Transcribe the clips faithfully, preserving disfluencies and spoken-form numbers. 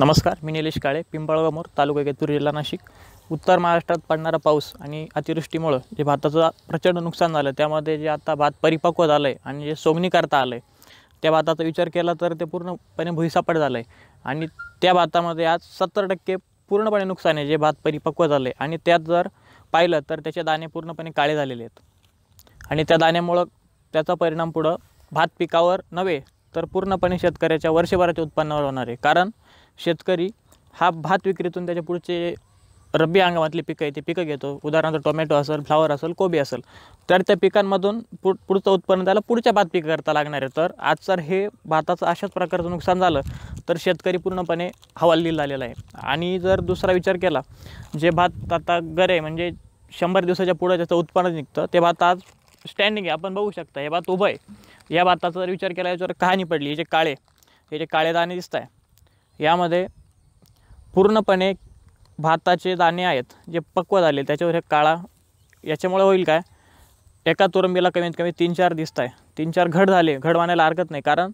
नमस्कार, मी निलेश काळे, पिंपळगाव मोर, तालुका केतूर, जिल्हा नाशिक। उत्तर महाराष्ट्रात पडणारा पाऊस आणि अतिवृष्टीमुळे जे भाताचं प्रचंड नुकसान झालं, त्यामध्ये जे आता भात परिपक्व झाले आणि जे सोंगणी करता आले, त्या भाताचा विचार केला तर ते पूर्णपणे भुईसापड झाले आणि त्या भातामध्ये आज सत्तर टक्के पूर्णपणे नुकसान आहे जे भात परिपक्व झाले। आणि त्यात जर पाहिलं तर त्याचे दाणे पूर्णपणे काळे झालेले आहेत आणि त्या दाण्यामुळे त्याचा परिणाम पुढे भात पिकावर नव्हे तर पूर्णपणे शेतकऱ्याच्या वर्षभराच्या उत्पन्नावर होणार आहे। कारण शेतकरी हा भात विक्रीतून त्याच्या पुढचे रब्बी हंगामातले पिकं आहे ते पिकं घेतो। उदाहरणार्थ टोमॅटो असेल, फ्लावर असेल, कोबी असेल, तर त्या पिकांमधून पुढ पुढचं उत्पन्न त्याला पुढच्या भात पिकाकरता लागणार आहे। तर आज जर हे भाताचं अशाच प्रकारचं नुकसान झालं तर शेतकरी पूर्णपणे हवालदिल झालेला आहे। आणि जर दुसरा विचार केला, जे भात आता गरे म्हणजे शंभर दिवसाच्या पुढं त्याचं उत्पन्न निघतं, ते भात आज स्टँडिंग आहे, आपण बघू शकता, हे भात उभं आहे। या भाताचा जर विचार केला याच्यावर कहाणी पडली, हे जे काळे हे जे काळे दाणे दिसत आहे यामध्ये पूर्णपणे भाताचे दाणे आहेत जे पक्व झाले, त्याच्यावर हे काळा, याच्यामुळे होईल काय, एका तुरंबीला कमीत कमी तीन चार दिसत आहे, तीन चार घड झाले, घड मानायला हरकत नाही, कारण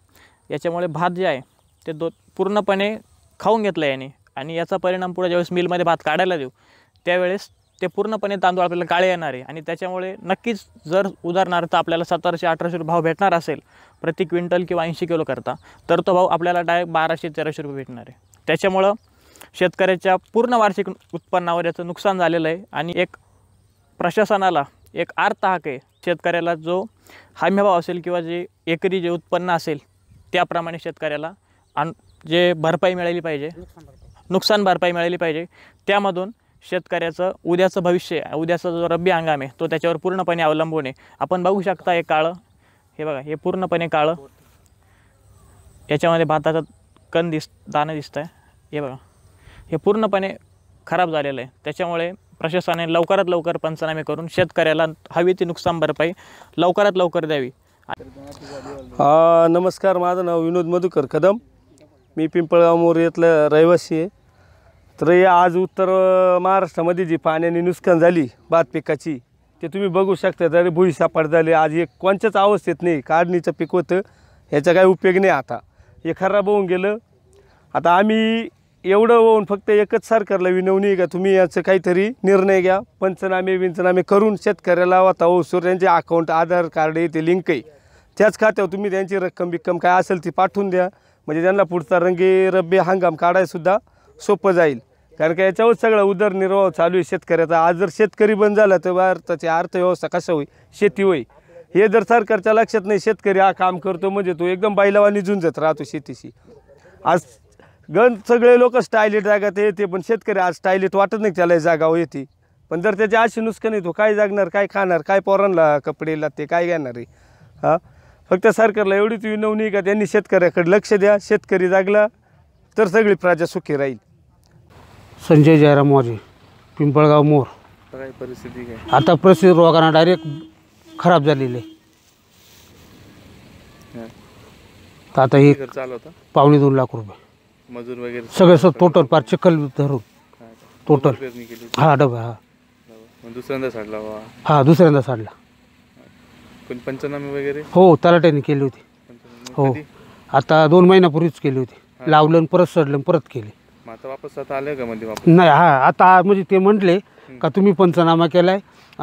याच्यामुळे भात जे आहे ते दो पूर्णपणे खाऊन घेतलं याने। आणि याचा परिणाम पुढे ज्यावेळेस मिलमध्ये भात काढायला देऊ त्यावेळेस ते पूर्णपणे तांदूळ आपल्याला काळे येणार आहे। आणि त्याच्यामुळे नक्कीच जर उदाहरणार्थ आपल्याला सतराशे अठराशे रुपये भाव भेटणार असेल प्रति क्विंटल किंवा ऐंशी किलो करता, तर तो भाव आपल्याला डायरेक्ट बाराशे तेराशे रुपये भेटणार आहे। त्याच्यामुळं शेतकऱ्याच्या पूर्ण वार्षिक उत्पन्नावर याचं नुकसान झालेलं आहे। आणि एक प्रशासनाला एक आर्त हाक आहे, शेतकऱ्याला जो हमीभाव असेल किंवा जे एकरी जे उत्पन्न असेल त्याप्रमाणे शेतकऱ्याला अन जे भरपाई मिळाली पाहिजे, नुकसान भरपाई मिळाली पाहिजे। त्यामधून शेतकऱ्याचं उद्याचं भविष्य, उद्याचा जो रब्बी हंगाम आहे तो त्याच्यावर पूर्णपणे अवलंबून आहे। आपण बघू शकता हे काळं, हे बघा, हे पूर्णपणे काळं, याच्यामध्ये भाताचा कण दिस दाणं दिसत आहे, हे बघा, हे पूर्णपणे खराब झालेलं आहे। त्याच्यामुळे प्रशासनाने लवकरात लवकर पंचनामे करून शेतकऱ्याला हवी ती नुकसान भरपाई लवकरात लवकर द्यावी। नमस्कार, माझं नाव विनोद मधुकर कदम, मी पिंपळगाव मोर येथला रहिवासी आहे। तर हे आज उत्तर महाराष्ट्रामध्ये जी पाण्याने नुकसान झाली भात पिकाची ते तुम्ही बघू शकता, तरी भुईसापाट झाले, आज एक कोणच्याच अवस्थेत नाही, काढणीचं पीक होतं, ह्याचा काही उपयोग नाही, आता हे खराब होऊन गेलं। आता आम्ही एवढं होऊन फक्त एकच सरकारला विनवणी का तुम्ही याचं काहीतरी निर्णय घ्या, पंचनामे बिंचनामे करून शेतकऱ्याला वातावसूर यांचे अकाउंट आधार कार्ड ते लिंक आहे त्याच खात्यावर तुम्ही त्यांची रक्कम बिक्कम काय असेल ती पाठवून द्या, म्हणजे त्यांना पुढचा रंगी रब्बी हंगाम काढायसुद्धा सोपं जाईल। कारण का याच्यावर सगळा उदरनिर्वाह चालू आहे शेतकऱ्याचा। आज जर शेतकरी बंद झाला तर भारताची अर्थव्यवस्था कशा होईल, शेती होईल, हे जर सरकारच्या लक्षात नाही, शेतकरी हा काम करतो म्हणजे तो एकदम बैलावानी झुंजत राहतो शेतीशी। आज गण सगळे लोक स्टायलिट जागात येते, पण शेतकरी आज स्टायलिट वाटत नाही, त्याला जागावं येते, पण जर त्याची अशी नुकसान येतो काय जागणार, काय खाणार, काय पोरांना कपडे लागते, काय घेणार आहे। हां, फक्त सरकारला एवढीच विनवणी का त्यांनी शेतकऱ्याकडे लक्ष द्या, शेतकरी जागला तर सगळी प्रजा सुखी राहील। संजय जयराम वाजे, पिंपळगाव मोर। काय परिस्थिती काय आता, परिस्थिती रोगाना डायरेक्ट खराब झालेली आहे। आता ही पावणे दोन लाख रुपये मजूर वगैरे सगळं सर टोटल पार चिखल धरून टोटल, हा डबा, हा दुसऱ्यांदा साडला, हा दुसऱ्यांदा साडला, पण पंचनामे वगैरे हो तलाट्याने केली होती, हो आता दोन महिन्यापूर्वीच केली होती, लावलं परत सडलं परत केली, आता वापस आता आले का म्हणजे नाही, हा आता म्हणजे ते म्हटले का तुम्ही पंचनामा केलाय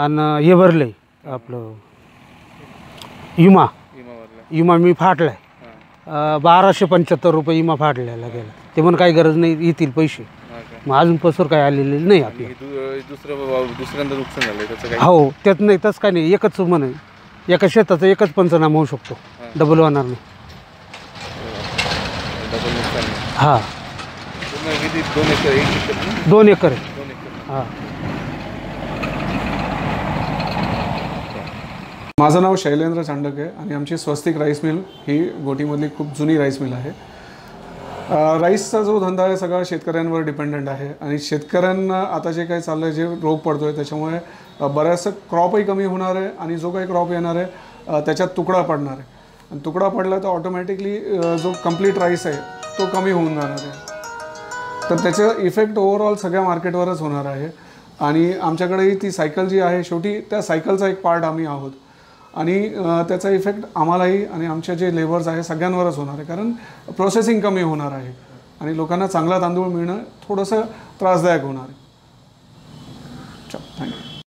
आणि हे भरलं आहे आपलं विमा, विमा मी फाटलाय बाराशे पंच्याहत्तर रुपये विमा फाटलेला गेला, ते पण काही गरज नाही, येतील पैसे, मग अजून पसर काही आलेले नाही आपले। दुसरं दुसऱ्यांदा नुकसान झालं त्याचं हो त्यात नाही, तसं काय नाही, एकच म्हणे एका शेताचा एकच पंचनामा होऊ शकतो, डबल होणार नाही। हां, दोन एकर आहे, हां। माझं नाव शैलेंद्र चांडक आहे आणि आमची स्वस्तिक राईस मिल ही गोटीमधली खूप जुनी राईस मिल आहे। राईसचा जो धंदा आहे सगळा शेतकऱ्यांवर डिपेंडंट आहे आणि शेतकऱ्यांना आता जे काही चाललं आहे, जे रोग पडतो आहे त्याच्यामुळे बऱ्याचसा क्रॉपही कमी होणार आहे आणि जो काही क्रॉप येणार आहे त्याच्यात तुकडा पडणार आहे आणि तुकडा पडला तर ऑटोमॅटिकली जो कंप्लीट राईस आहे तो कमी होऊन जाणार आहे, तर त्याचा इफेक्ट ओव्हरऑल सगळ्या मार्केटवरच होणार आहे। आणि आमच्याकडे ती सायकल जी आहे शेवटी त्या सायकलचा एक पार्ट आम्ही आहोत आणि त्याचा इफेक्ट आम्हालाही आणि आमच्या जे लेबर्स आहे सगळ्यांवरच होणार आहे, कारण प्रोसेसिंग कमी होणार आहे आणि लोकांना चांगला तांदूळ मिळणं थोडंसं त्रासदायक होणार आहे। चल थँक्यू।